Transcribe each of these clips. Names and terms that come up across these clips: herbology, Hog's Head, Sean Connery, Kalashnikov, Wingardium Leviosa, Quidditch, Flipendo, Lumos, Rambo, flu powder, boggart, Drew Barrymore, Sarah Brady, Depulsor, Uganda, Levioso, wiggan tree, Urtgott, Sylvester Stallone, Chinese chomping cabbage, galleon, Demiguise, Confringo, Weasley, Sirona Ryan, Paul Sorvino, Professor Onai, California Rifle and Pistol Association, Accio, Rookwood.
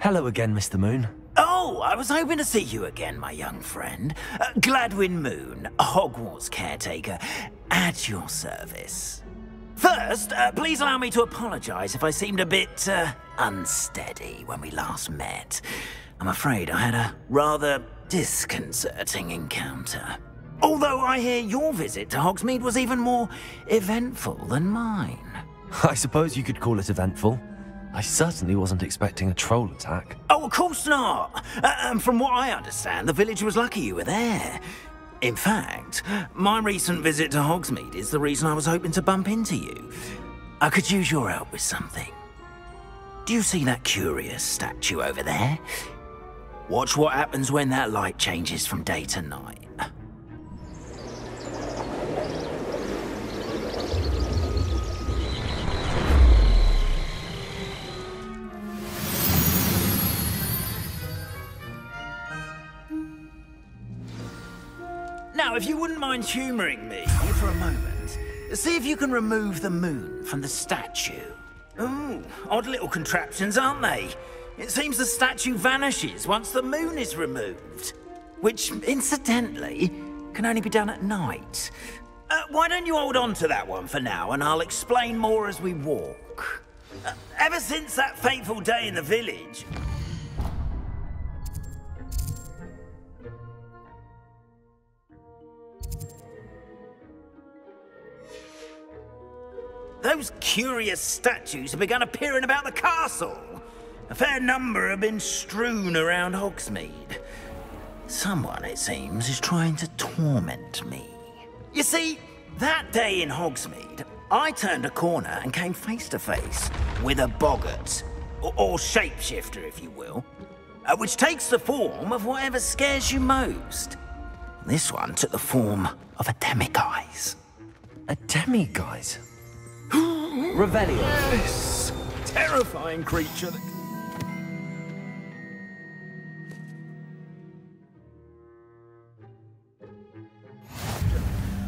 Hello again, Mr. Moon. Oh, I was hoping to see you again, my young friend. Gladwin Moon, Hogwarts caretaker, at your service. First, please allow me to apologize if I seemed a bit unsteady when we last met. I'm afraid I had a rather disconcerting encounter. Although I hear your visit to Hogsmeade was even more eventful than mine. I suppose you could call it eventful. I certainly wasn't expecting a troll attack. Oh, of course not! From what I understand, the village was lucky you were there. In fact, my recent visit to Hogsmeade is the reason I was hoping to bump into you. I could use your help with something. Do you see that curious statue over there? Watch what happens when that light changes from day to night. Now, if you wouldn't mind humouring me for a moment, see if you can remove the moon from the statue. Ooh, odd little contraptions, aren't they? It seems the statue vanishes once the moon is removed, which, incidentally, can only be done at night. Why don't you hold on to that one for now, and I'll explain more as we walk. Ever since that fateful day in the village... those curious statues have begun appearing about the castle. A fair number have been strewn around Hogsmeade. Someone, it seems, is trying to torment me. You see, that day in Hogsmeade, I turned a corner and came face to face with a boggart, or shapeshifter, if you will, which takes the form of whatever scares you most. This one took the form of a demiguise. A demiguise? Revelio. Yes! Terrifying creature that...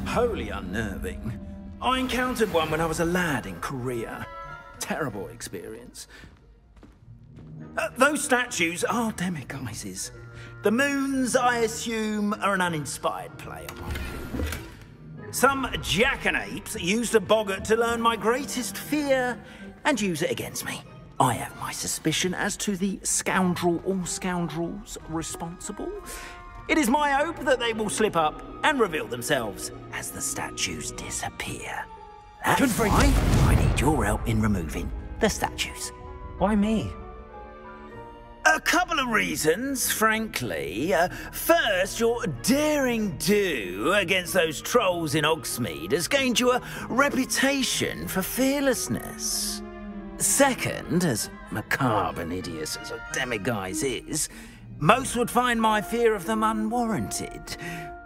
wholly unnerving. I encountered one when I was a lad in Korea. Terrible experience. Those statues are demiguises. The moons, I assume, are an uninspired play on my view. Some jackanapes used a boggart to learn my greatest fear and use it against me. I have my suspicion as to the scoundrel or scoundrels responsible. It is my hope that they will slip up and reveal themselves as the statues disappear. That's why I need your help in removing the statues. Why me? A couple of reasons, frankly. First, your daring do against those trolls in Hogsmeade has gained you a reputation for fearlessness. Second, as macabre and hideous as a demiguise is, most would find my fear of them unwarranted.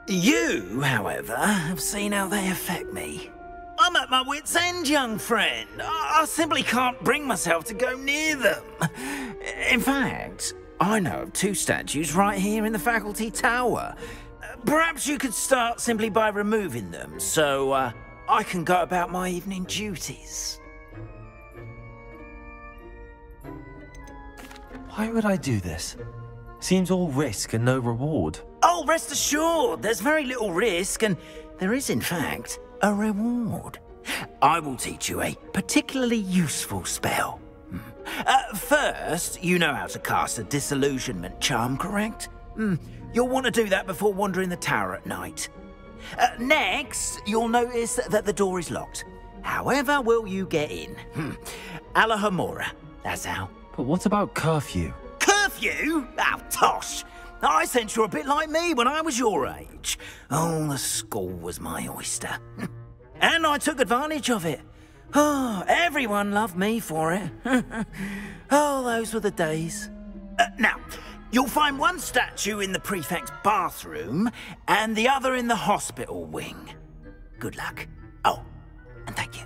You, however, have seen how they affect me. I'm at my wit's end, young friend. I simply can't bring myself to go near them. In fact, I know of two statues right here in the faculty tower. Perhaps you could start simply by removing them, so I can go about my evening duties. Why would I do this? Seems all risk and no reward. Oh, rest assured, there's very little risk, and there is, in fact, a reward. I will teach you a particularly useful spell. First, you know how to cast a disillusionment charm, correct? You'll want to do that before wandering the tower at night. Next, you'll notice that the door is locked. However will you get in? Alohomora, that's how. But what about curfew? Curfew? Oh, tosh! I sense you're a bit like me when I was your age. Oh, the school was my oyster. And I took advantage of it. Oh, everyone loved me for it. Oh, those were the days. Now, you'll find one statue in the prefect's bathroom and the other in the hospital wing. Good luck. Oh, and thank you.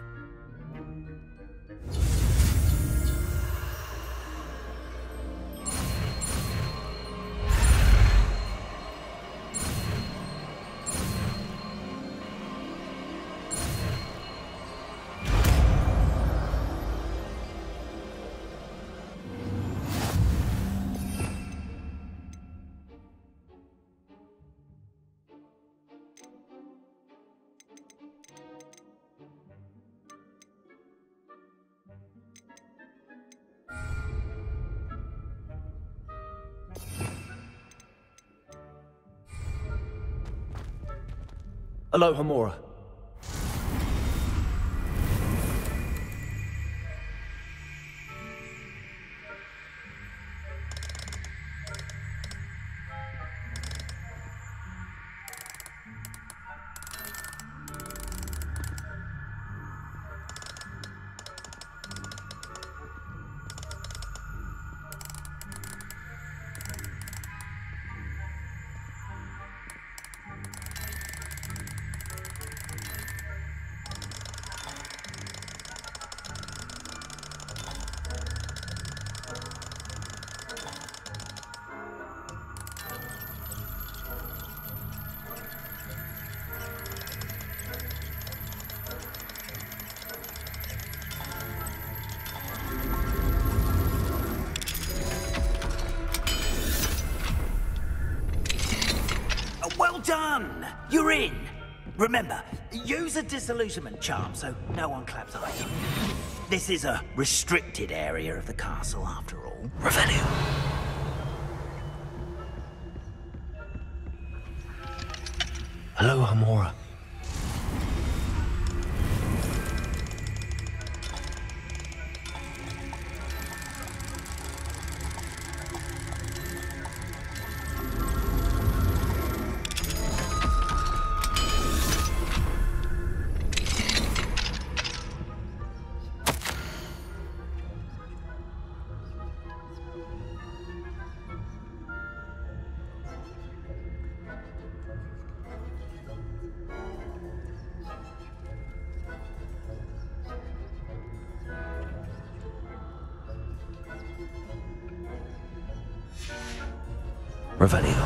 Alohomora. Done! You're in! Remember, use a disillusionment charm so no one claps on you. This is a restricted area of the castle after all. Revelio. Alohomora. Revelio.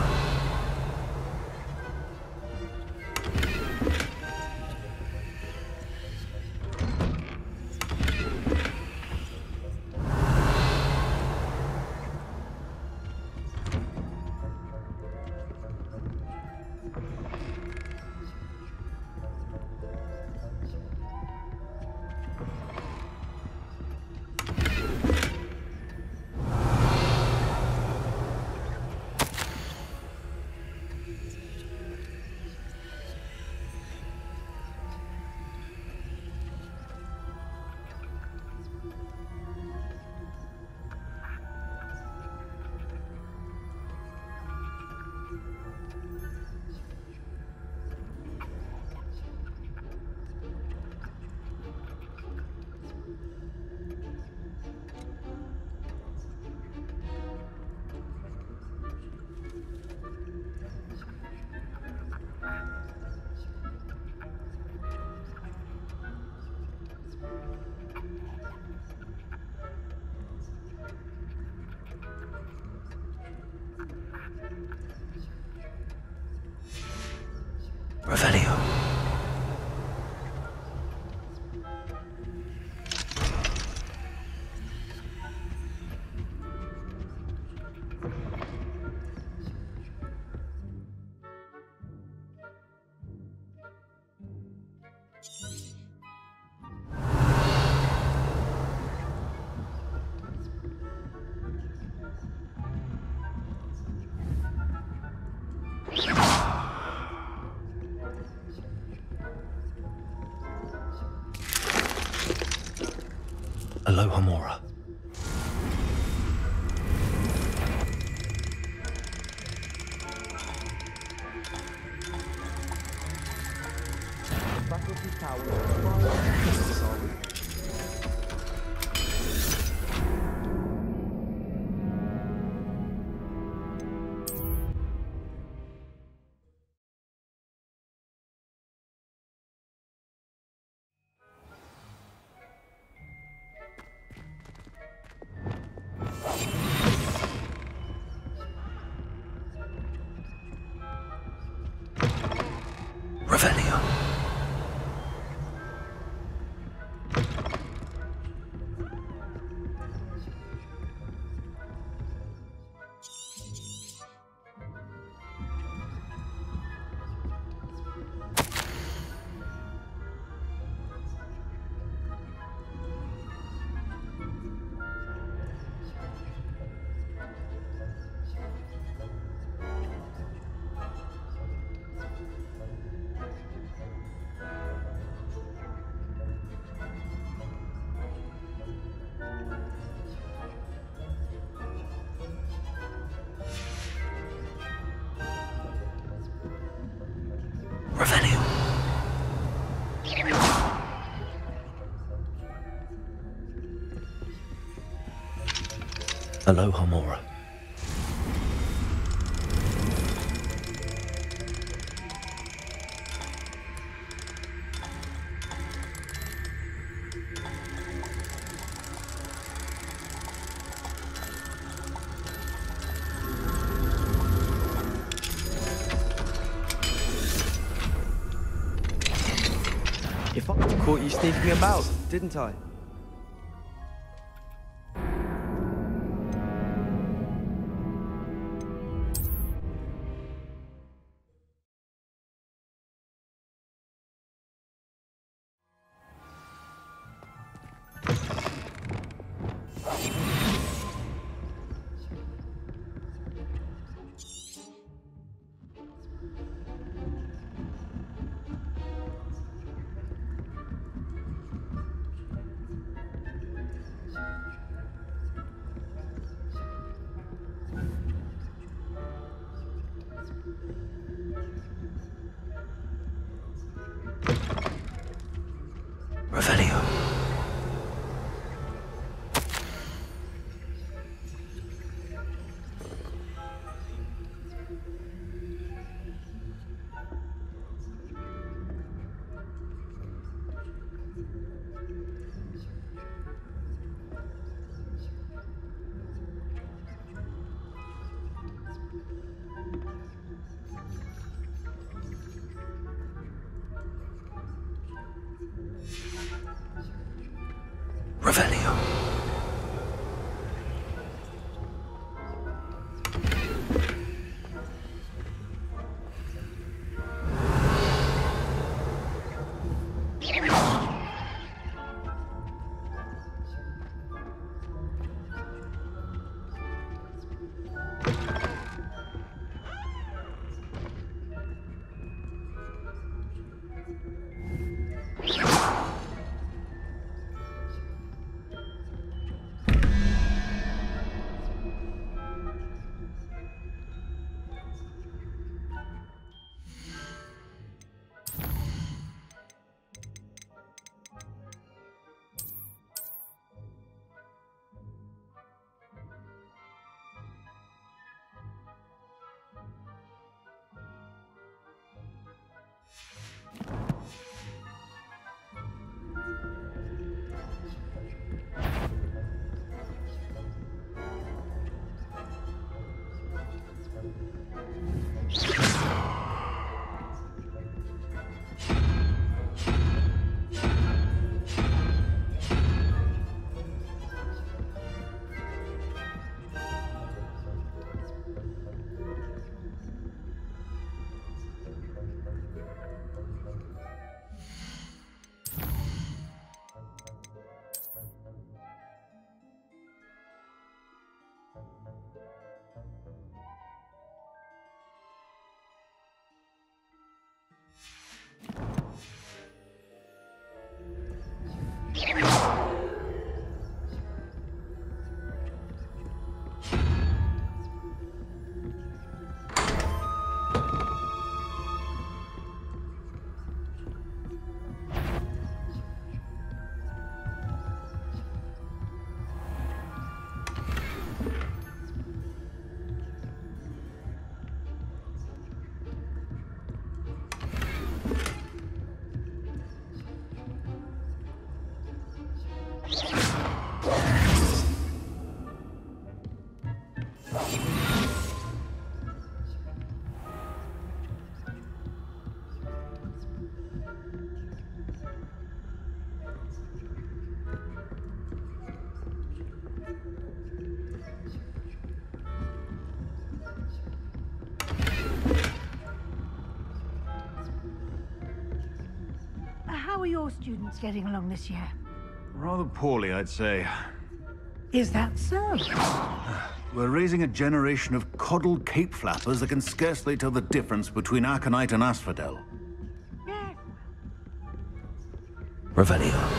Alohomora. Alohomora. If I caught you sneaking about, didn't I? Revelio. Students getting along this year? Rather poorly, I'd say. Is that so? We're raising a generation of coddled cape flappers that can scarcely tell the difference between aconite and asphodel. Yeah. Revelio.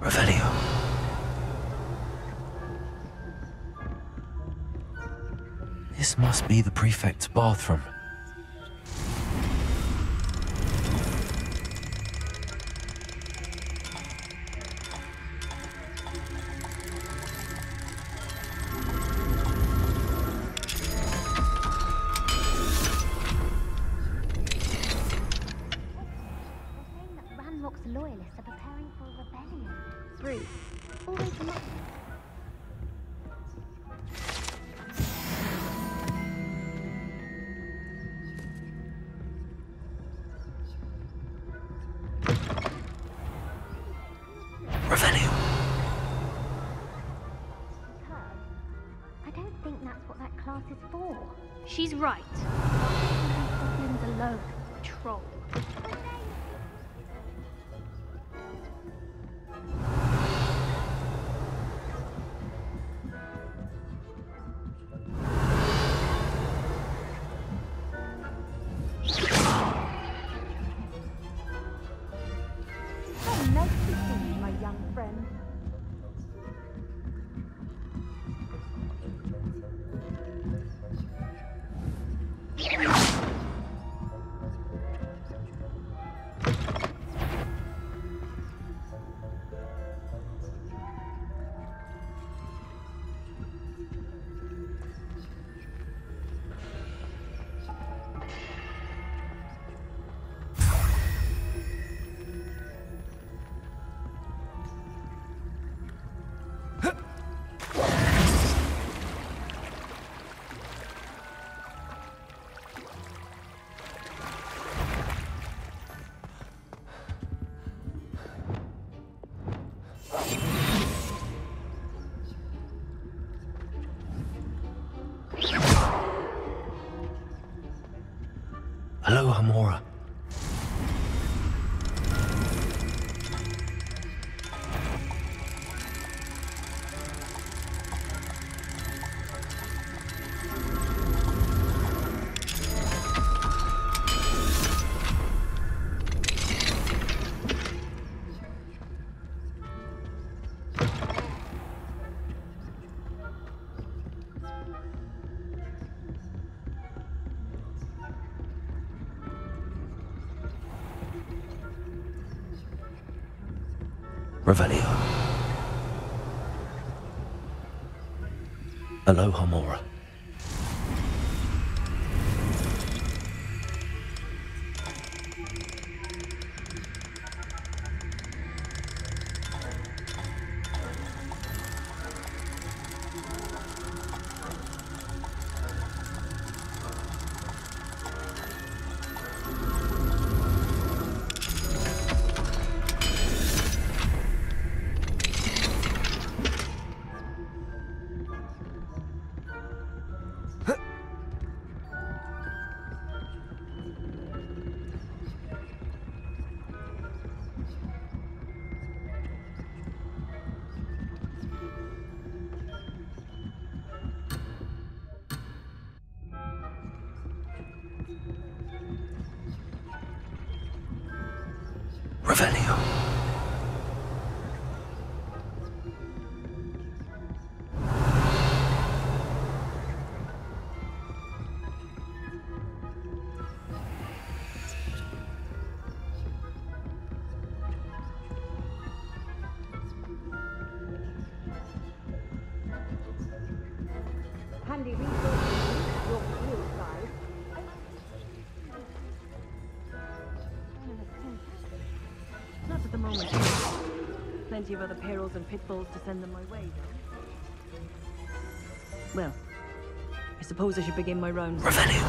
Revelio. This must be the prefect's bathroom. Alohomora. Revelio. Alohomora. Plenty of other perils and pitfalls to send them my way, though. Well, I suppose I should begin my rounds. Revelio.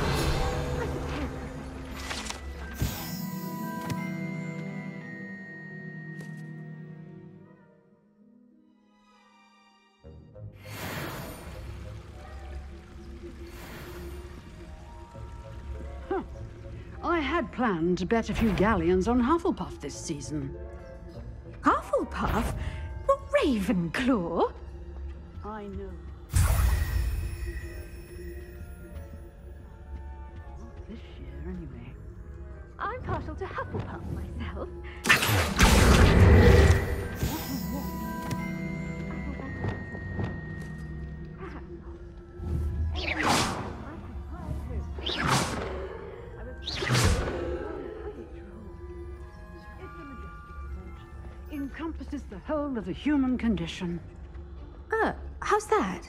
Huh. I had planned to bet a few galleons on Hufflepuff this season. Hufflepuff? Well, Ravenclaw? I know. Not this year, anyway. I'm partial to Hufflepuff myself. encompasses the whole of the human condition. Oh, how's that?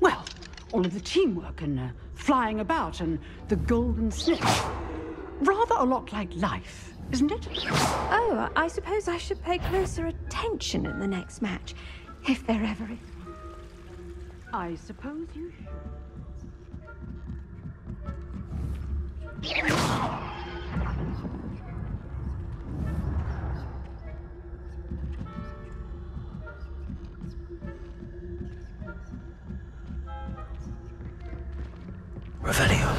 Well, all of the teamwork and flying about and the golden snitch. Rather a lot like life, isn't it? Oh, I suppose I should pay closer attention in the next match, if there ever is. I suppose you should. Revelio.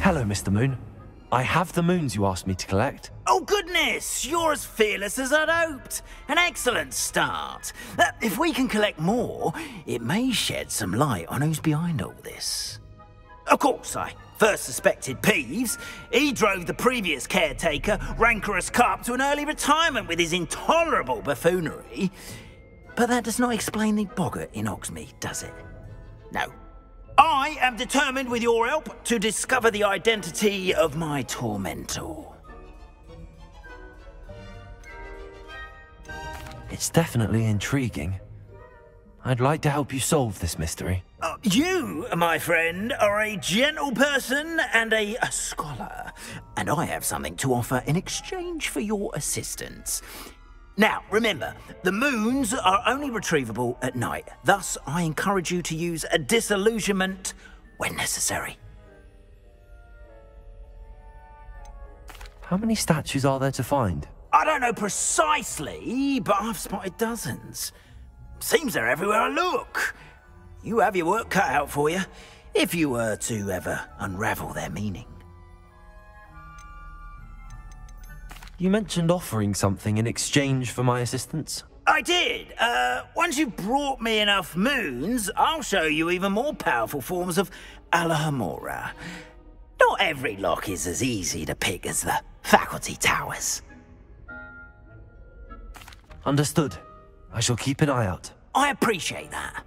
Hello, Mr. Moon. I have the moons you asked me to collect. Oh, goodness! You're as fearless as I'd hoped! An excellent start! If we can collect more, it may shed some light on who's behind all this. Of course, I first suspected Peeves. He drove the previous caretaker, Rancorous Carp, to an early retirement with his intolerable buffoonery. But that does not explain the boggart in Hogsmeade, does it? No. I am determined, with your help, to discover the identity of my tormentor. It's definitely intriguing. I'd like to help you solve this mystery. You, my friend, are a gentle person and a scholar, and I have something to offer in exchange for your assistance. Now, remember, the moons are only retrievable at night. Thus, I encourage you to use a disillusionment when necessary. How many statues are there to find? I don't know precisely, but I've spotted dozens. Seems they're everywhere I look. You have your work cut out for you, if you were to ever unravel their meaning. You mentioned offering something in exchange for my assistance. I did. Once you've brought me enough moons, I'll show you even more powerful forms of Alohomora. Not every lock is as easy to pick as the faculty towers. Understood. I shall keep an eye out. I appreciate that.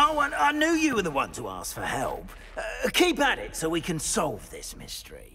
Oh, and I knew you were the one to ask for help. Keep at it so we can solve this mystery.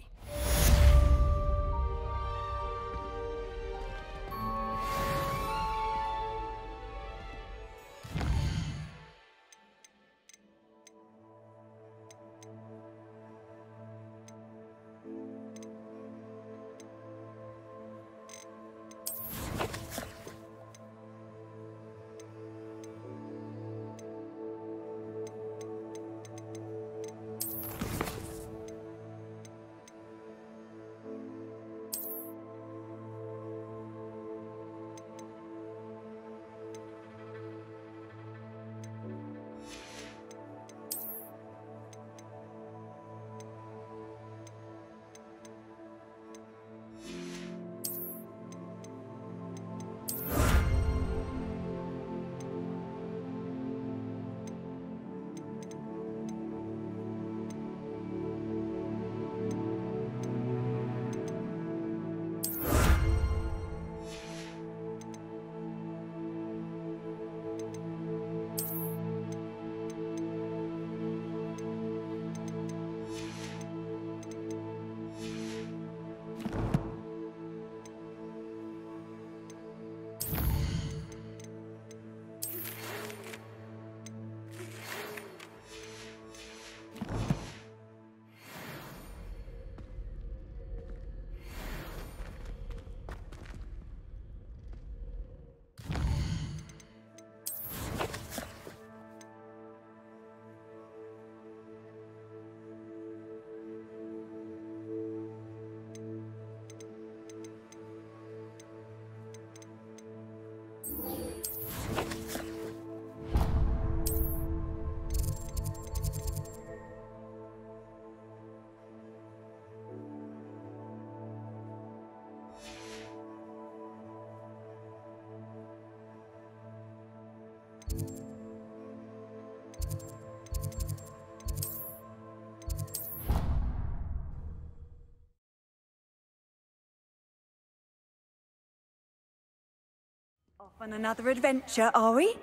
Off on another adventure, are we?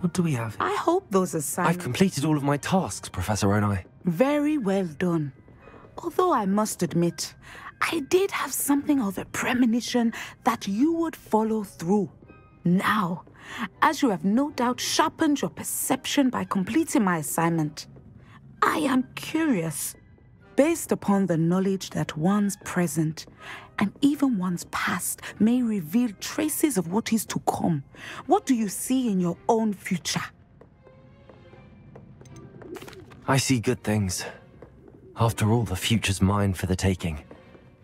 What do we have? I hope those assignments... I've completed all of my tasks, Professor Onai. Very well done. Although I must admit, I did have something of a premonition that you would follow through. Now, as you have no doubt sharpened your perception by completing my assignment, I am curious. Based upon the knowledge that one's present and even one's past may reveal traces of what is to come, what do you see in your own future? I see good things. After all, the future's mine for the taking,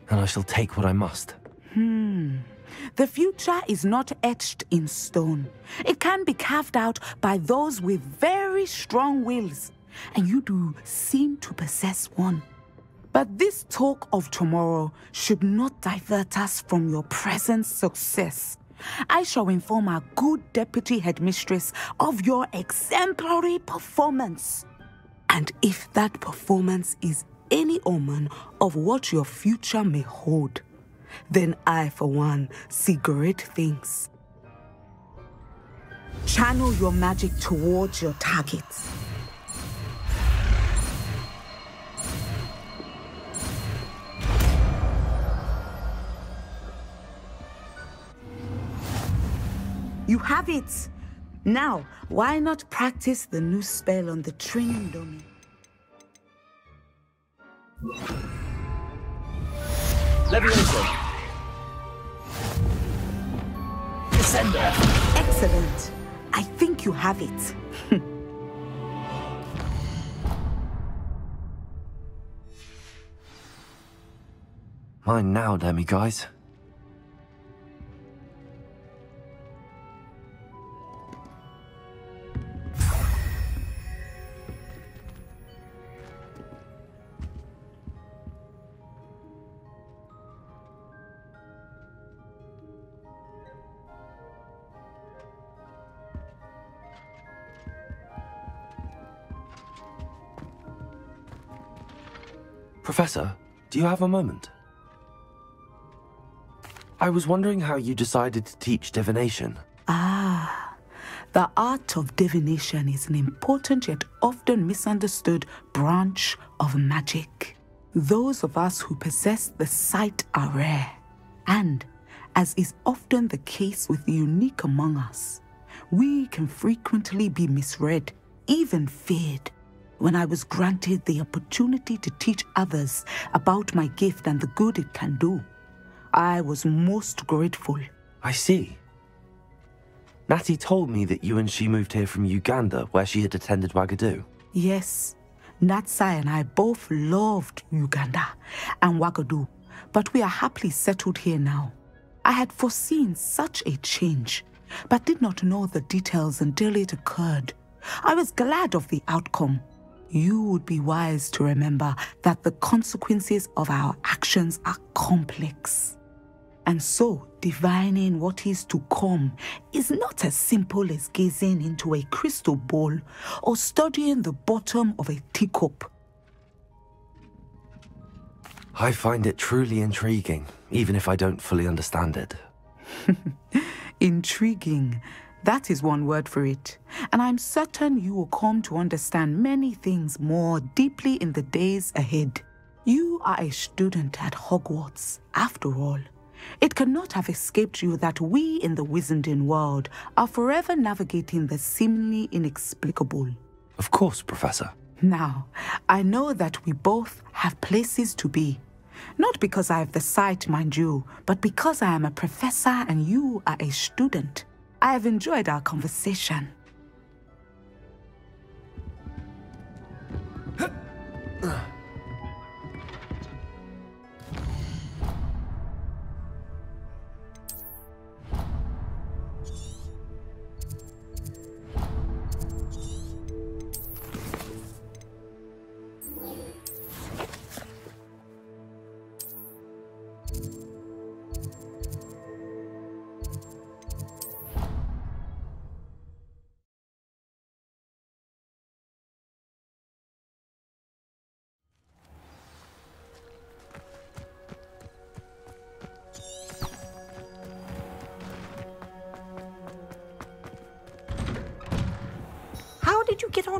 and I shall take what I must. The future is not etched in stone. It can be carved out by those with very strong wills, and you do seem to possess one. But this talk of tomorrow should not divert us from your present success. I shall inform our good deputy headmistress of your exemplary performance. And if that performance is any omen of what your future may hold, then I, for one, see great things. Channel your magic towards your targets. You have it! Now, why not practice the new spell on the training dummy? Leviosa! Descender! Excellent! I think you have it. Mine now, Demiguise. Professor, do you have a moment? I was wondering how you decided to teach divination. Ah, the art of divination is an important yet often misunderstood branch of magic. Those of us who possess the sight are rare, and, as is often the case with the unique among us, we can frequently be misread, even feared. when I was granted the opportunity to teach others about my gift and the good it can do. I was most grateful. I see. Natty told me that you and she moved here from Uganda, where she had attended Wagadu. Yes. Natsai and I both loved Uganda and Wagadu, but we are happily settled here now. I had foreseen such a change, but did not know the details until it occurred. I was glad of the outcome. You would be wise to remember that the consequences of our actions are complex. And so, divining what is to come is not as simple as gazing into a crystal ball or studying the bottom of a teacup. I find it truly intriguing, even if I don't fully understand it. Intriguing. That is one word for it. And I'm certain you will come to understand many things more deeply in the days ahead. You are a student at Hogwarts, after all. It cannot have escaped you that we in the Wizarding world are forever navigating the seemingly inexplicable. Of course, Professor. Now, I know that we both have places to be. Not because I have the sight, mind you, but because I am a professor and you are a student. I have enjoyed our conversation.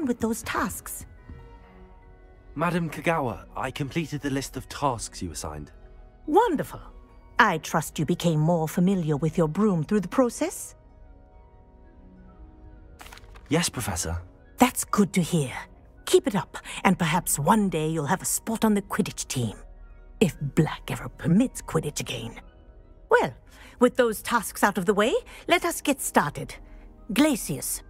With those tasks? Madam Kagawa, I completed the list of tasks you assigned. Wonderful. I trust you became more familiar with your broom through the process? Yes, Professor. That's good to hear. Keep it up, and perhaps one day you'll have a spot on the Quidditch team. If Black ever permits Quidditch again. Well, with those tasks out of the way, let us get started. Glacius.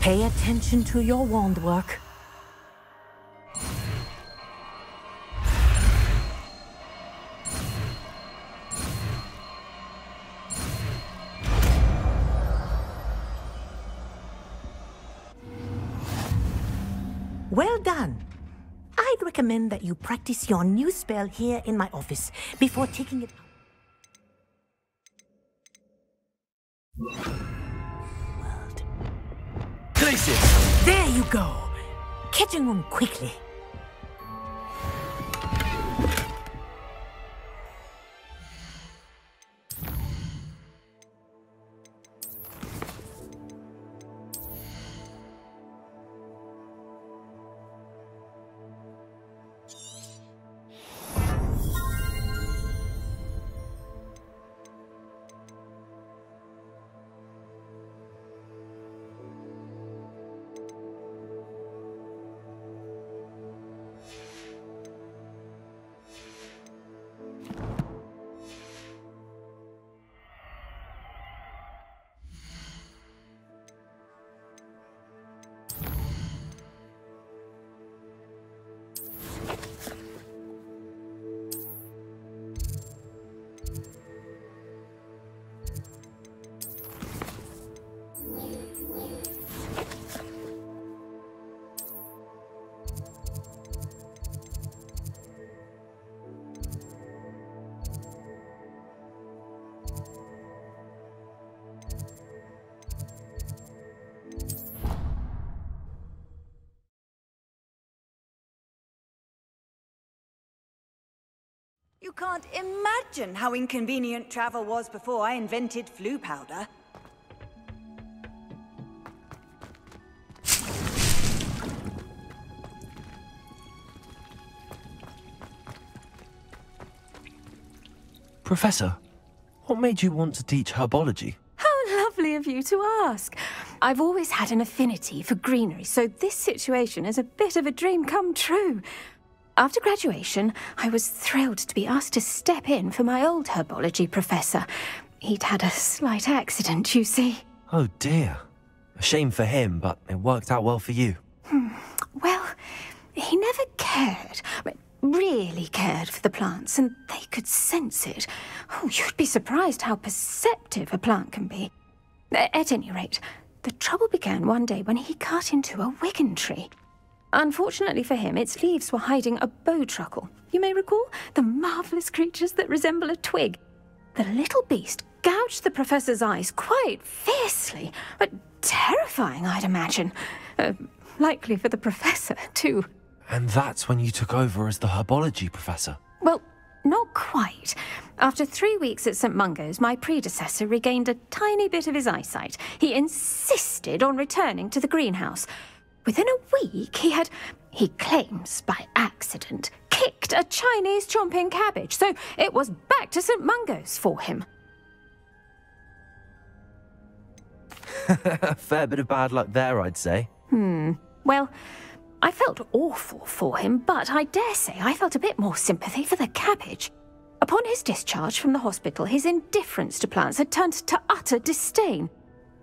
Pay attention to your wand work. Well done. I'd recommend that you practice your new spell here in my office before taking it out. There you go! Catching on quickly. You can't imagine how inconvenient travel was before I invented flu powder. Professor, what made you want to teach herbology? How lovely of of you to ask. I've always had an affinity for greenery, so this situation is a bit of a dream come true. After graduation, I was thrilled to be asked to step in for my old herbology professor. He'd had a slight accident, you see. Oh dear. A shame for him, but it worked out well for you. Well, he never cared. Really cared for the plants, and they could sense it. Oh, you'd be surprised how perceptive a plant can be. At any rate, the trouble began one day when he cut into a wiggan tree. Unfortunately for him, its leaves were hiding a bowtruckle. You may recall the marvellous creatures that resemble a twig. The little beast gouged the professor's eyes quite fiercely, but terrifying, I'd imagine. Likely for the professor, too. And that's when you took over as the herbology professor? Well, not quite. After 3 weeks at St. Mungo's, my predecessor regained a tiny bit of his eyesight. He insisted on returning to the greenhouse. Within a week, he had, he claims by accident, kicked a Chinese chomping cabbage, so it was back to St. Mungo's for him. A fair bit of bad luck there, I'd say. Well, I felt awful for him, but I dare say I felt a bit more sympathy for the cabbage. Upon his discharge from the hospital, his indifference to plants had turned to utter disdain.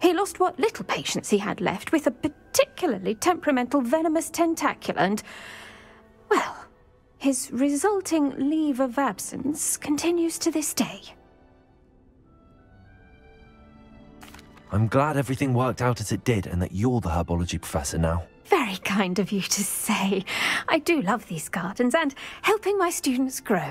He lost what little patience he had left with a particularly temperamental venomous tentacula and, well, his resulting leave of absence continues to this day. I'm glad everything worked out as it did and that you're the herbology professor now. Very kind of you to say. I do love these gardens and helping my students grow.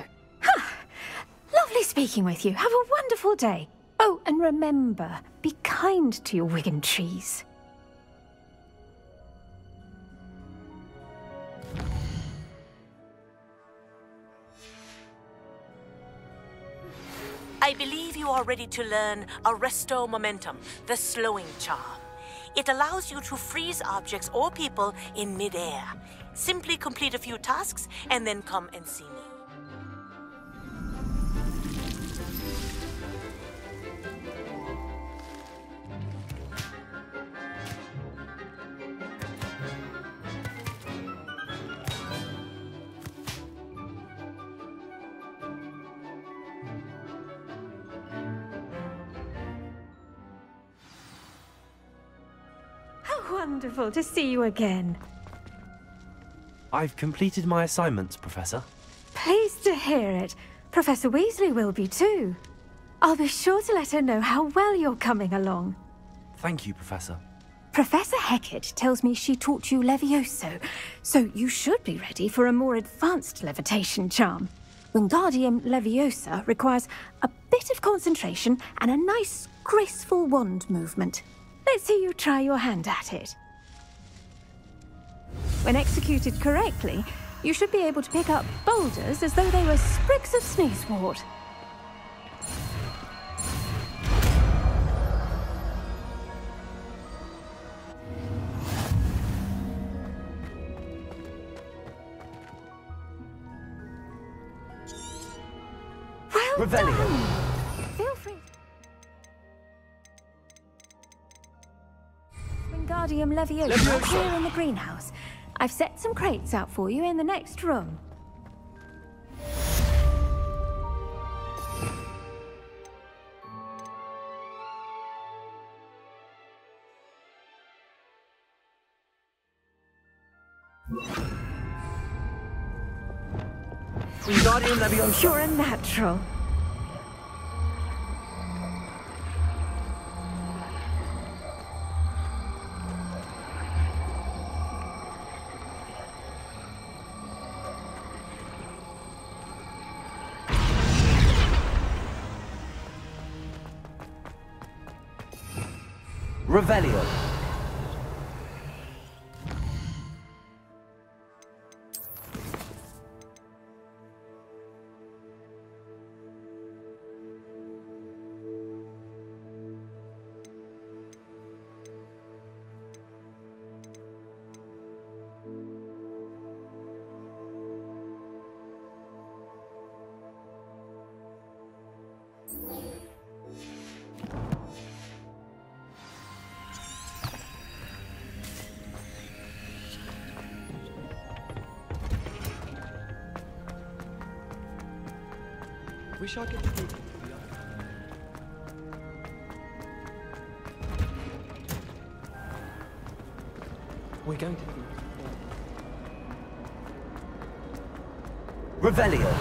Lovely speaking with you. Have a wonderful day. Oh, and remember, be kind to your wiggan trees. I believe you are ready to learn Arresto Momentum, the slowing charm. It allows you to freeze objects or people in mid-air. Simply complete a few tasks and then come and see me. Wonderful to see you again. I've completed my assignments, Professor. Pleased to hear it. Professor Weasley will be too. I'll be sure to let her know how well you're coming along. Thank you, Professor. Professor Hecate tells me she taught you Levioso, so you should be ready for a more advanced levitation charm. Wingardium Leviosa requires a bit of concentration and a nice, graceful wand movement. Let's see you try your hand at it. When executed correctly, you should be able to pick up boulders as though they were sprigs of sneezewort. Well Revelio. Done! Leviosa here in the greenhouse. I've set some crates out for you in the next room. Wingardium Leviosa. You're a natural. Revelio. We shall get to the... We're going to... Revelio.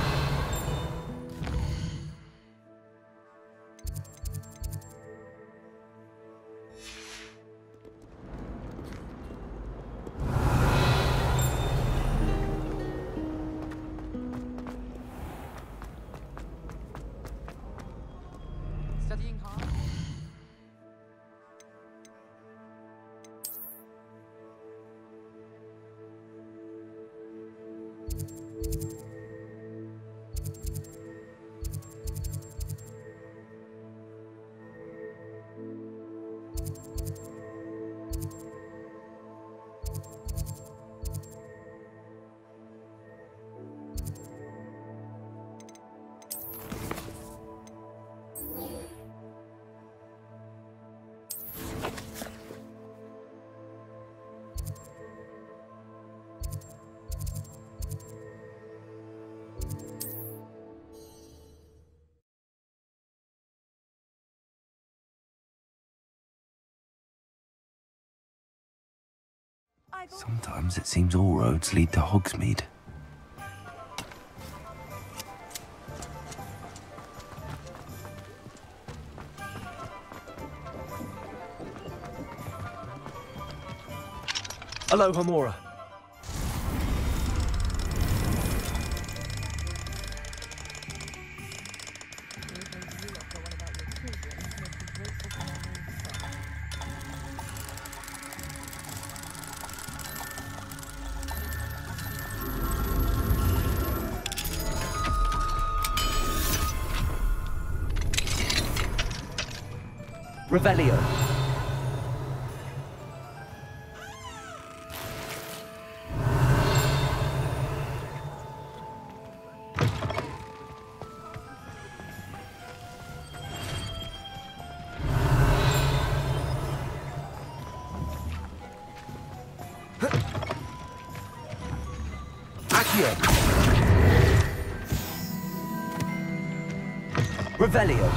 Sometimes it seems all roads lead to Hogsmeade. Alohomora. Revelio. Accio. Revelio.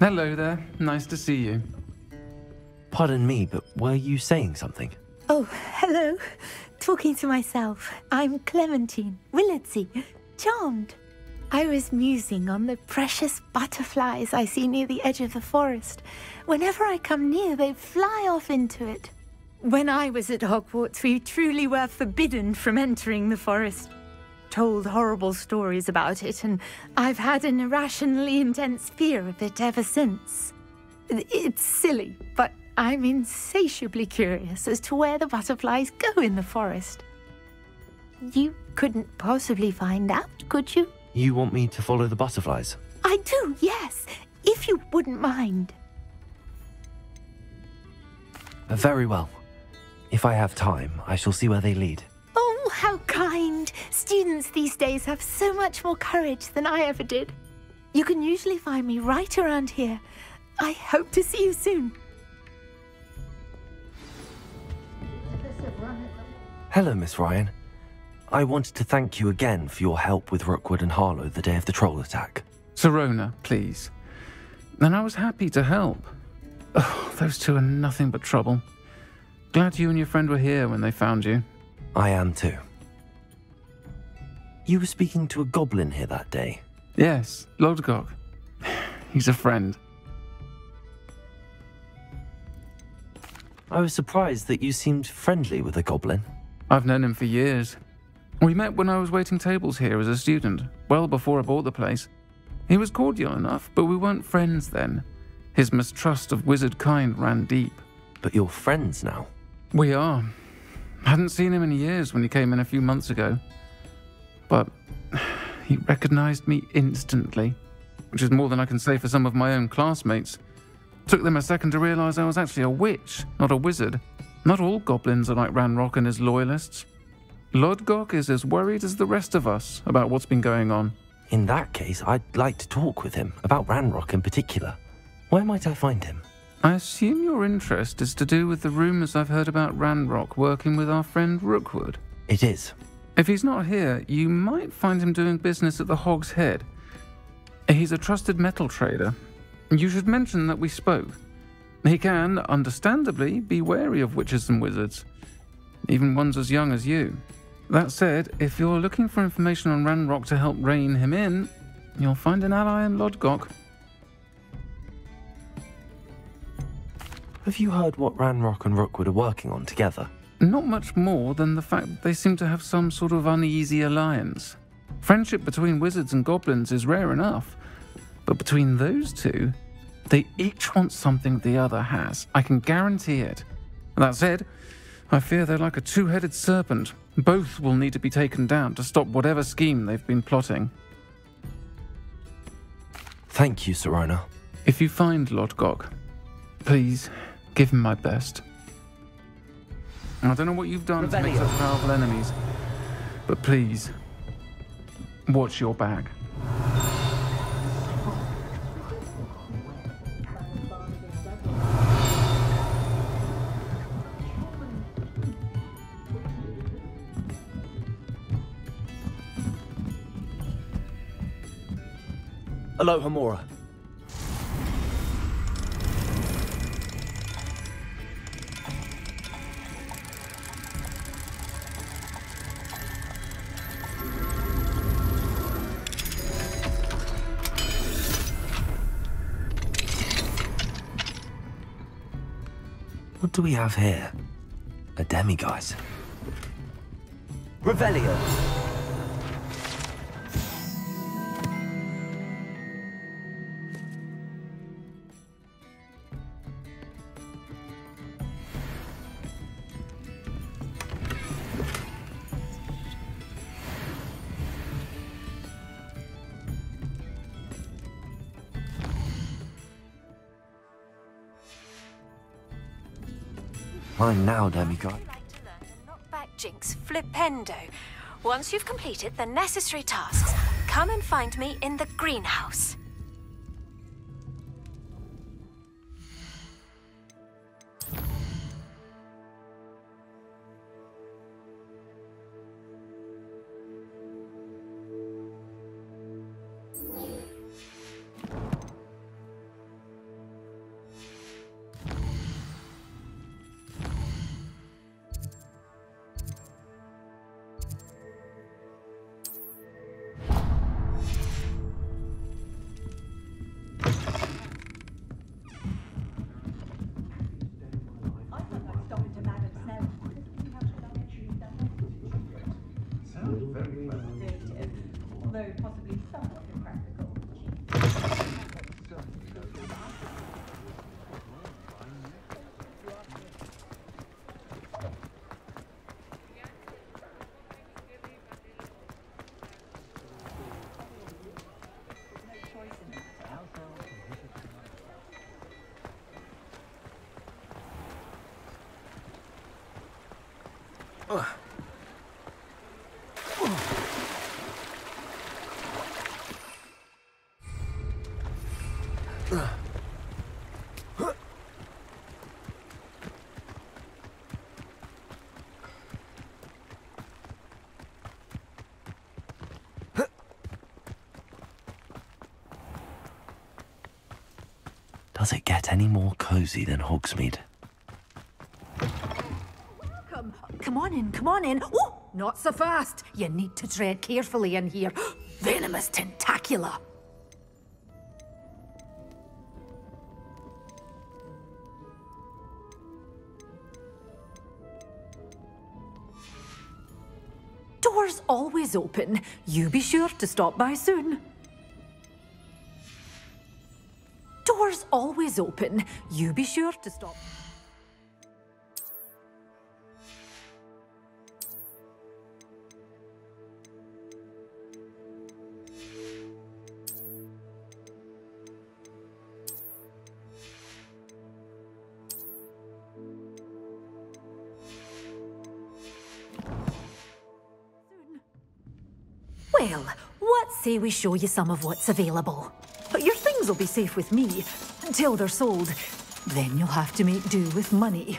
Hello there. Nice to see you. Pardon me, but were you saying something? Oh, hello. Talking to myself. I'm Clementine Willetsey. Charmed. I was musing on the precious butterflies I see near the edge of the forest. Whenever I come near, they fly off into it. When I was at Hogwarts, we truly were forbidden from entering the forest. Told horrible stories about it, and I've had an irrationally intense fear of it ever since. It's silly, but I'm insatiably curious as to where the butterflies go in the forest. You couldn't possibly find out, could you? You want me to follow the butterflies? I do, yes, if you wouldn't mind. Very well. If I have time, I shall see where they lead. Oh, how kind! Students these days have so much more courage than I ever did. You can usually find me right around here. I hope to see you soon. Hello, Miss Ryan. I wanted to thank you again for your help with Rookwood and Harlow the day of the troll attack. Sirona, please. And I was happy to help. Oh, those two are nothing but trouble. Glad you and your friend were here when they found you. I am too. You were speaking to a goblin here that day? Yes, Lodgok. He's a friend. I was surprised that you seemed friendly with a goblin. I've known him for years. We met when I was waiting tables here as a student, well before I bought the place. He was cordial enough, but we weren't friends then. His mistrust of wizard kind ran deep. But you're friends now? We are. I hadn't seen him in years when he came in a few months ago. But he recognized me instantly, which is more than I can say for some of my own classmates. Took them a second to realize I was actually a witch, not a wizard. Not all goblins are like Ranrok and his loyalists. Lodgok is as worried as the rest of us about what's been going on. In that case, I'd like to talk with him, about Ranrok in particular. Where might I find him? I assume your interest is to do with the rumours I've heard about Ranrok working with our friend Rookwood. It is. If he's not here, you might find him doing business at the Hog's Head. He's a trusted metal trader. You should mention that we spoke. He can, understandably, be wary of witches and wizards, even ones as young as you. That said, if you're looking for information on Ranrok to help rein him in, you'll find an ally in Lodgok. Have you heard what Ranrok and Rookwood are working on together? Not much more than the fact that they seem to have some sort of uneasy alliance. Friendship between wizards and goblins is rare enough, but between those two, they each want something the other has. I can guarantee it. That said, I fear they're like a two-headed serpent. Both will need to be taken down to stop whatever scheme they've been plotting. Thank you, Sirona. If you find Lodgok, please give him my best. I don't know what you've done to make such powerful enemies, but please, watch your back. Alohomora. What do we have here? A demiguise. Revelio. Mine now, demigod. I like to learn and knock back Jinx Flipendo. Once you've completed the necessary tasks, come and find me in the greenhouse. Does it get any more cozy than Hogsmeade? Welcome! Come on in, come on in! Oh, not so fast! You need to tread carefully in here. Venomous tentacula! Doors always open. You be sure to stop by soon. Always open. You be sure to stop. Well, what say we show you some of what's available? Your things will be safe with me until they're sold. Then you'll have to make do with money.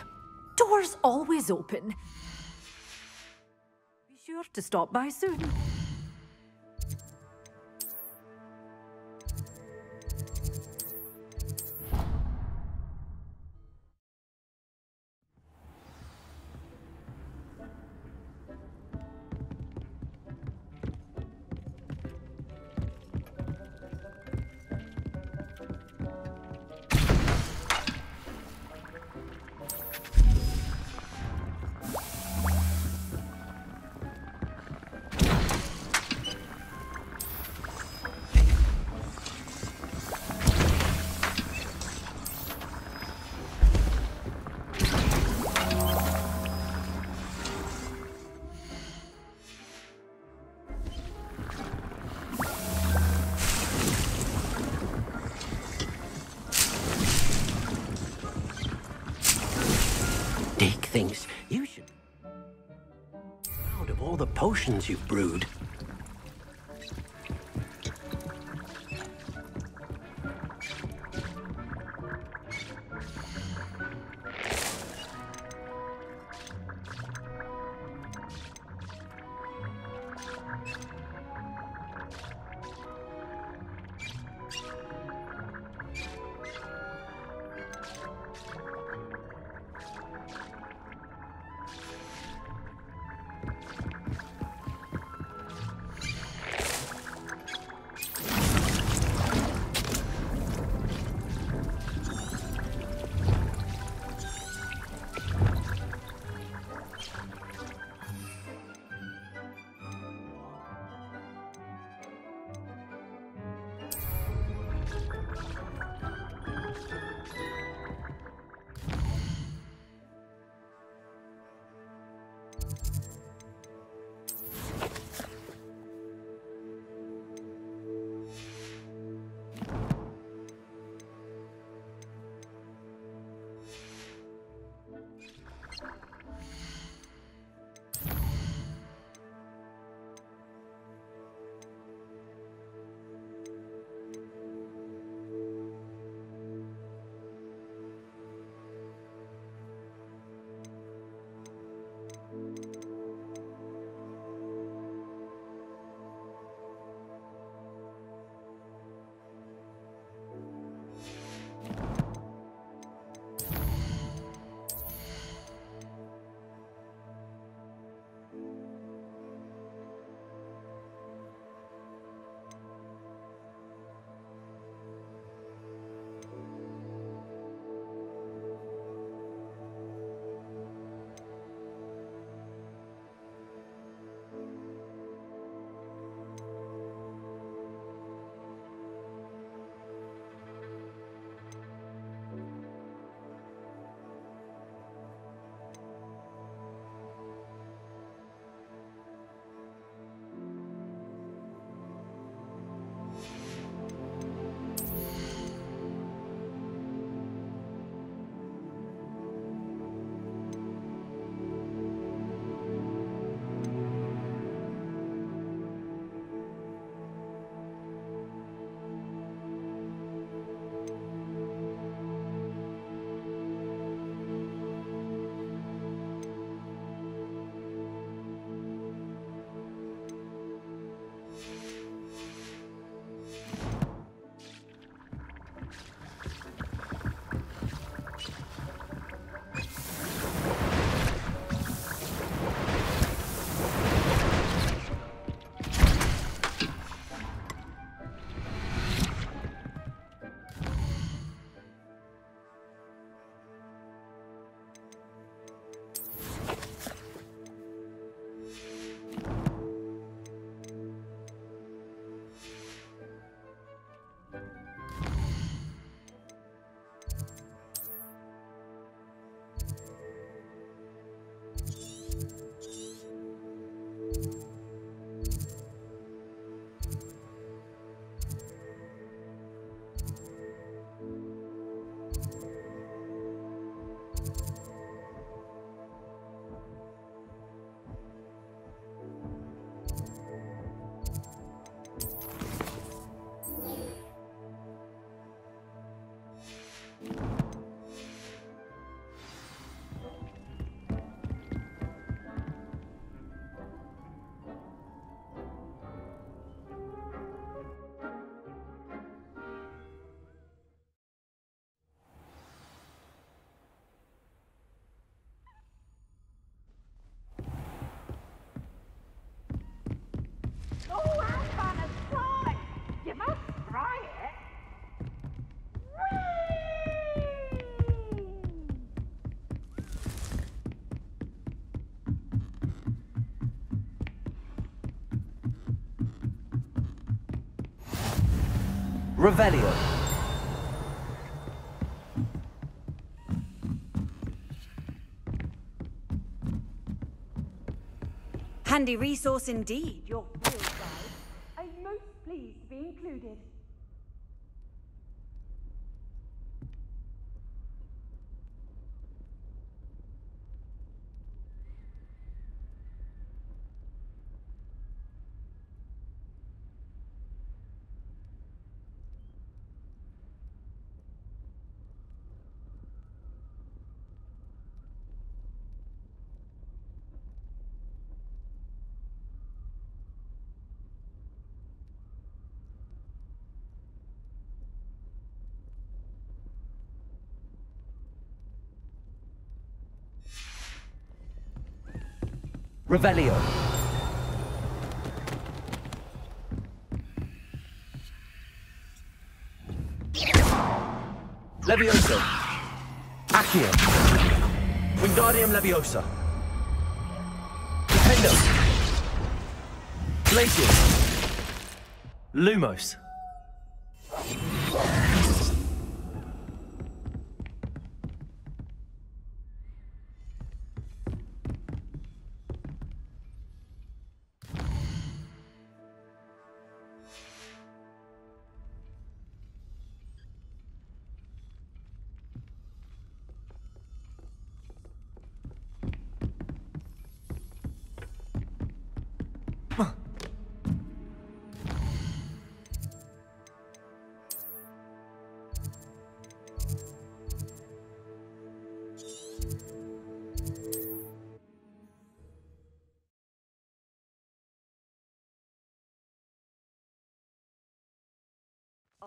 Doors always open. Be sure to stop by soon. Things you should be proud of all the potions you've brewed. Revelio. Handy resource indeed, your field guide. I'm most pleased to be included. Revelio. Leviosa. Accio. Wingardium Leviosa. Dependo. Glacius. Lumos.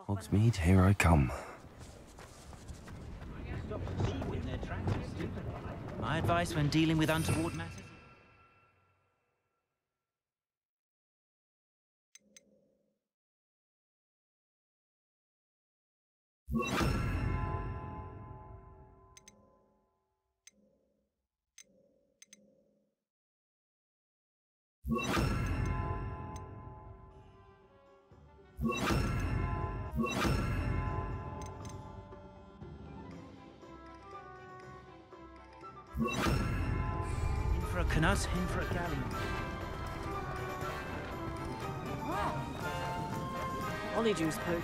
Hogsmeade, here I come. My advice when dealing with untoward matters. In for a galley. Wow. Only juice potion.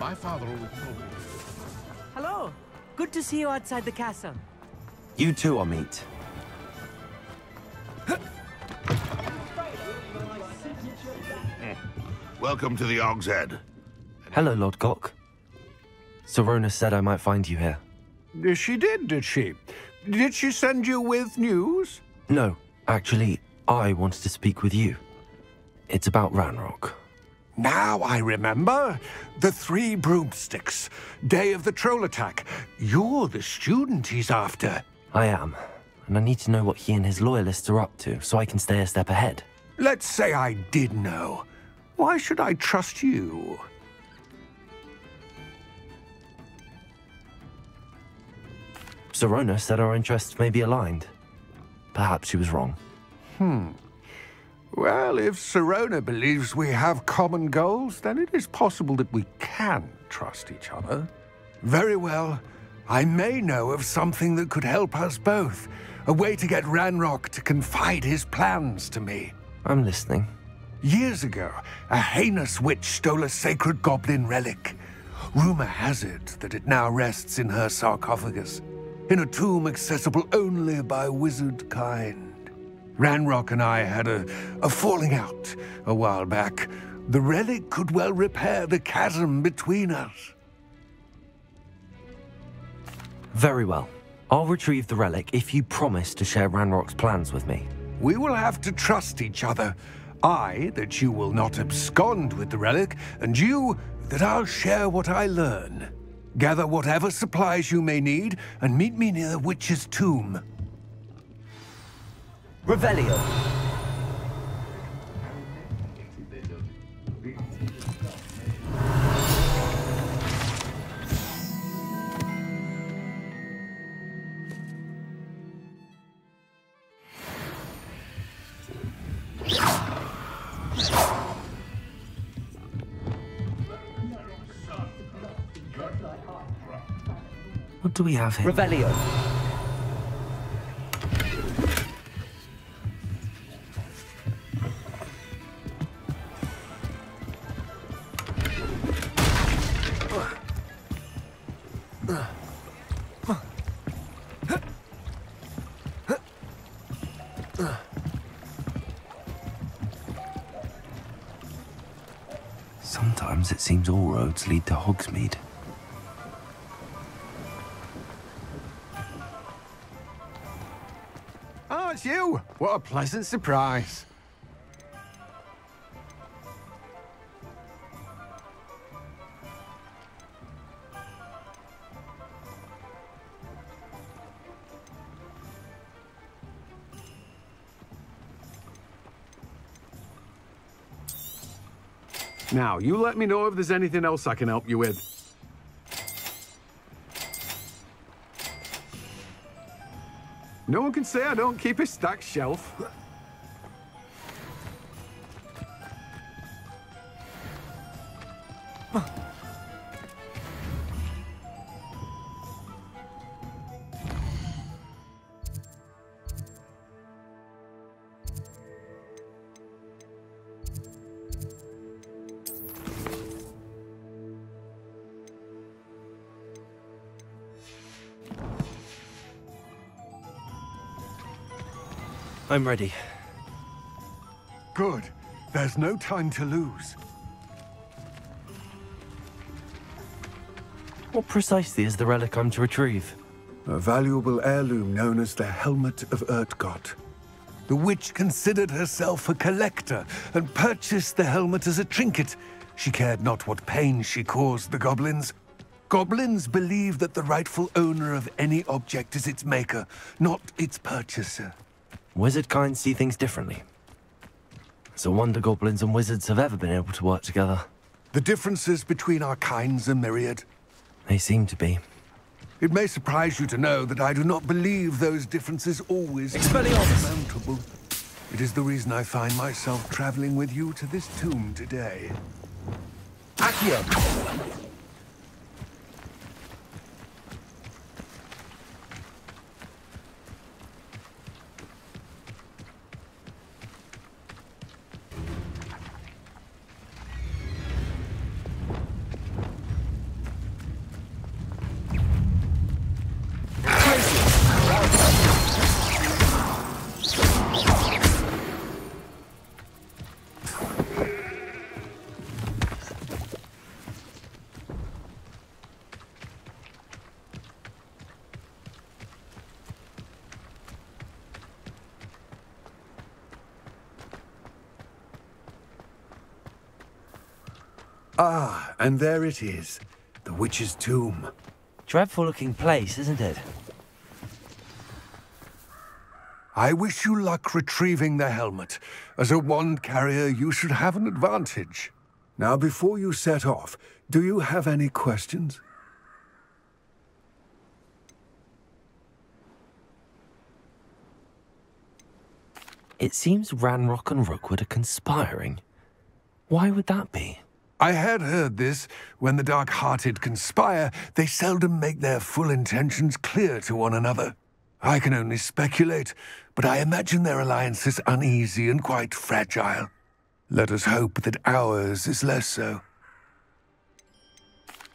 My father always told me. Hello. Good to see you outside the castle. You too, Amit. Welcome to the Hog's Head. Hello, Lodgok. Sirona said I might find you here. She did she? Did she send you with news? No, actually, I wanted to speak with you. It's about Ranrok. Now I remember. The three broomsticks. Day of the troll attack. You're the student he's after. I am. And I need to know what he and his loyalists are up to, so I can stay a step ahead. Let's say I did know. Why should I trust you? Sirona said our interests may be aligned. Perhaps she was wrong. Well, if Sirona believes we have common goals, then it is possible that we can trust each other. Very well. I may know of something that could help us both. A way to get Ranrok to confide his plans to me. I'm listening. Years ago, a heinous witch stole a sacred goblin relic. Rumor has it that it now rests in her sarcophagus. In a tomb accessible only by wizard kind. Ranrok and I had a falling out a while back. The relic could well repair the chasm between us. Very well. I'll retrieve the relic if you promise to share Ranrock's plans with me. We will have to trust each other. I, that you will not abscond with the relic, and you, that I'll share what I learn. Gather whatever supplies you may need, and meet me near the witch's tomb. Revelio. What do we have here? Revelio. Sometimes it seems all roads lead to Hogsmeade. Oh, it's you! What a pleasant surprise. Now, you let me know if there's anything else I can help you with. No one can say I don't keep a stacked shelf. I'm ready. Good. There's no time to lose. What precisely is the relic I'm to retrieve? A valuable heirloom known as the Helmet of Urtgott. The witch considered herself a collector and purchased the helmet as a trinket. She cared not what pain she caused the goblins. Goblins believe that the rightful owner of any object is its maker, not its purchaser. Wizard kind see things differently. It's a wonder goblins and wizards have ever been able to work together. The differences between our kinds are myriad. They seem to be. It may surprise you to know that I do not believe those differences always surmountable. It is the reason I find myself traveling with you to this tomb today. Accio! Ah, and there it is. The witch's tomb. Dreadful-looking place, isn't it? I wish you luck retrieving the helmet. As a wand carrier, you should have an advantage. Now, before you set off, do you have any questions? It seems Ranrok and Rookwood are conspiring. Why would that be? I had heard this. When the dark-hearted conspire, they seldom make their full intentions clear to one another. I can only speculate, but I imagine their alliance is uneasy and quite fragile. Let us hope that ours is less so.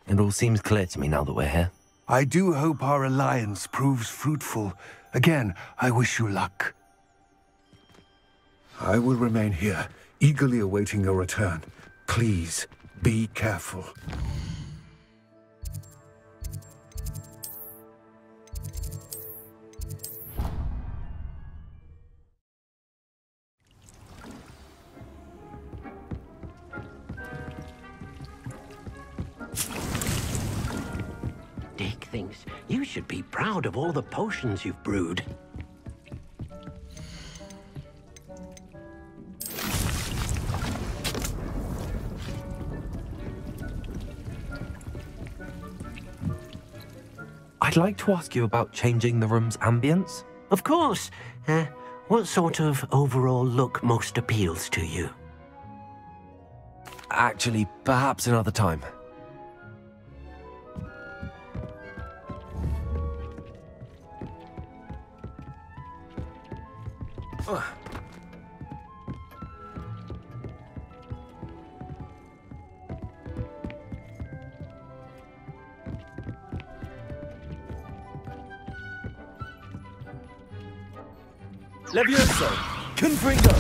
It all seems clear to me now that we're here. I do hope our alliance proves fruitful. Again, I wish you luck. I will remain here, eagerly awaiting your return. Please, be careful. Dig things. You should be proud of all the potions you've brewed. I'd like to ask you about changing the room's ambience. Of course. What sort of overall look most appeals to you? Actually, perhaps another time. Leviosa, Confringo!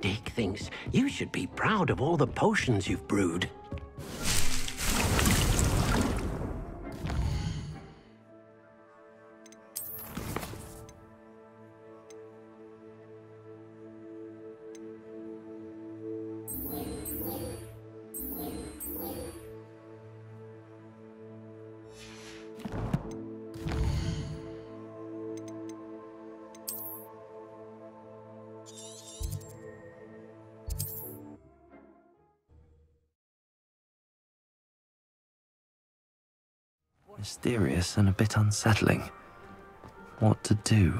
Dig things. You should be proud of all the potions you've brewed. Mysterious and a bit unsettling. What to do?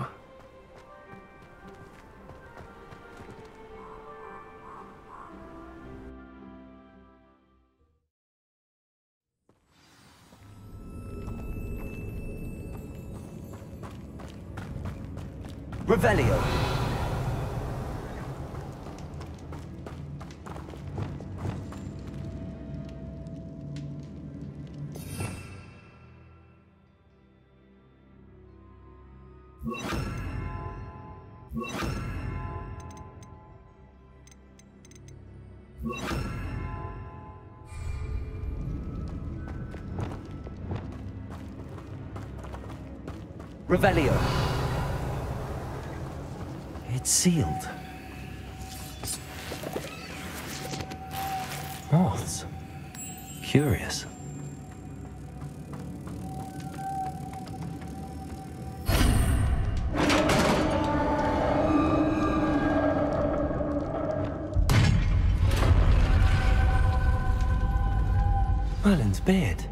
Revelio. Revelio. It's sealed. Moths. Curious. Merlin's beard.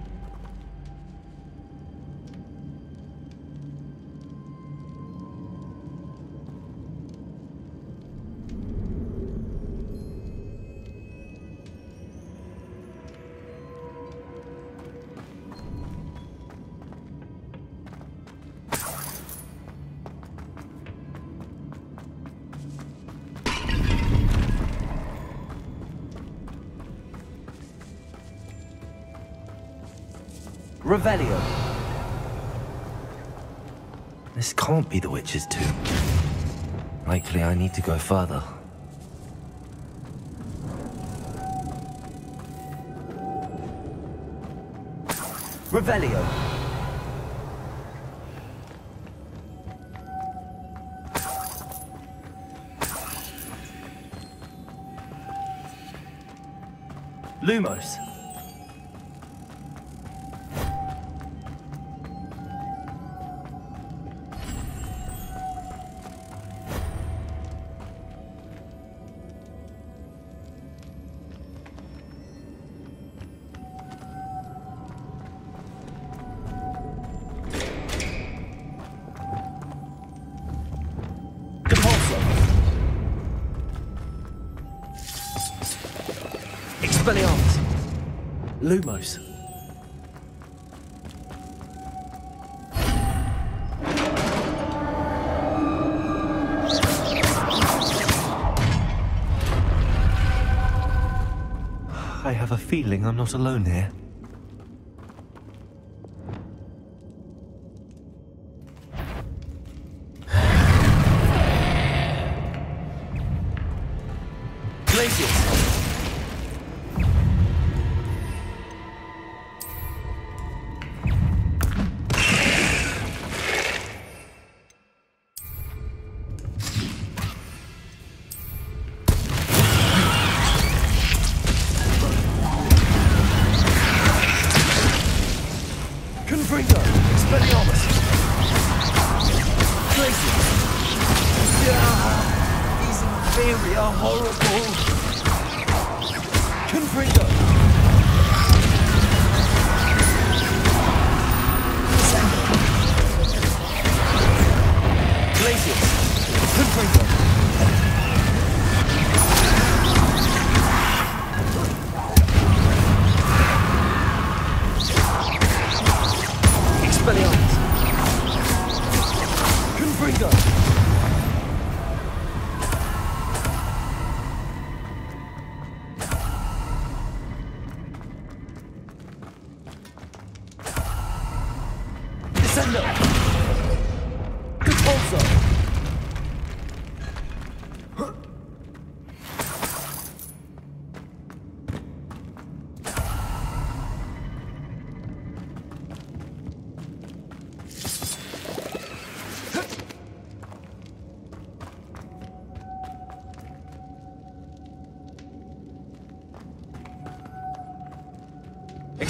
Revelio. This can't be the witch's tomb. Likely I need to go further. Revelio. Lumos. Lumos. I have a feeling I'm not alone here.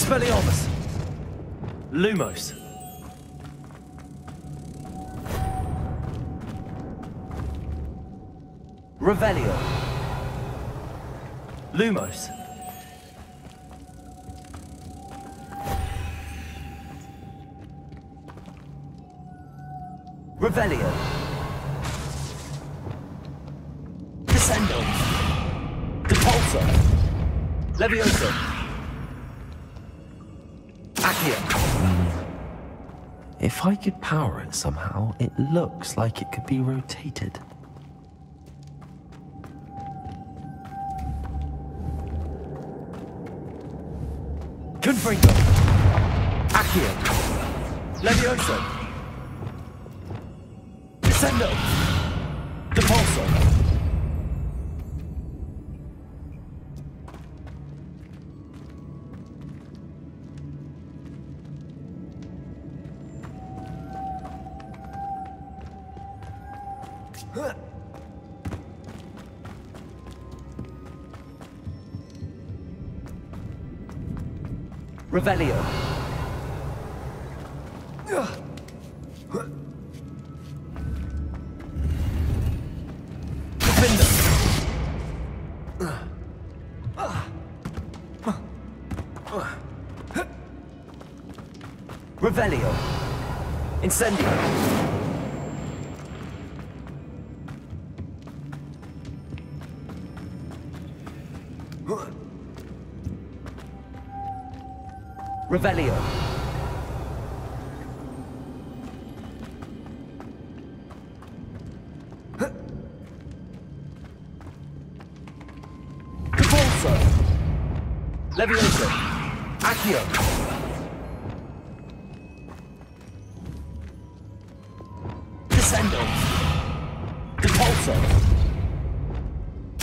Expelliarmus. Lumos. Revelio. Lumos. Revelio. Descendo. Depulsor. Leviosa. If I could power it somehow, it looks like it could be rotated. Confringo. Accio. Levioso. Descendo. Depulso. Revelio. Revelio. Incendio. Revelio. Convulso. Leviosa. Accio. Descendo. Convulso.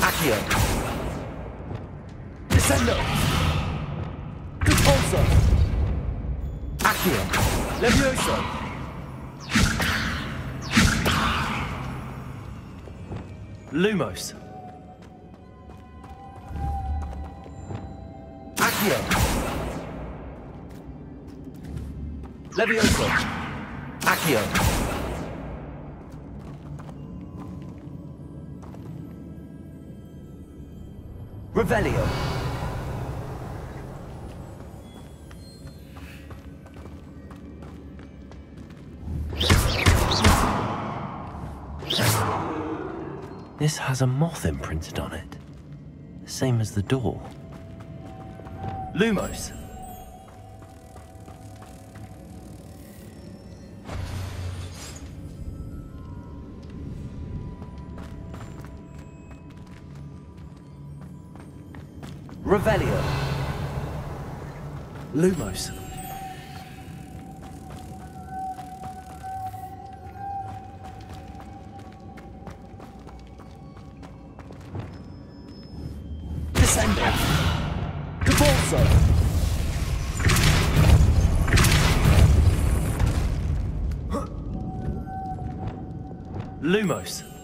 Accio. Descendo. Convulso. Leviosa. Lumos. Accio. Leviosa. Accio. Revelio. This has a moth imprinted on it, same as the door. Lumos. Revelio. Lumos. Lumos.